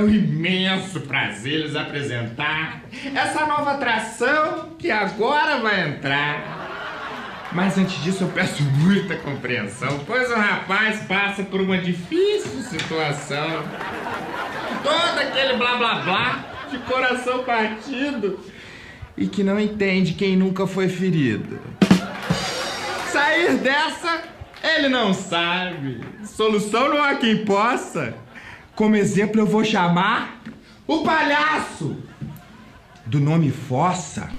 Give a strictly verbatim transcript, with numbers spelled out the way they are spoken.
um imenso prazer lhes apresentar essa nova atração que agora vai entrar. Mas antes disso eu peço muita compreensão, pois o rapaz passa por uma difícil situação. Todo aquele blá blá blá de coração partido e que não entende quem nunca foi ferido. Sair dessa, ele não sabe. Solução não há quem possa. Como exemplo eu vou chamar o palhaço, do nome Fossa.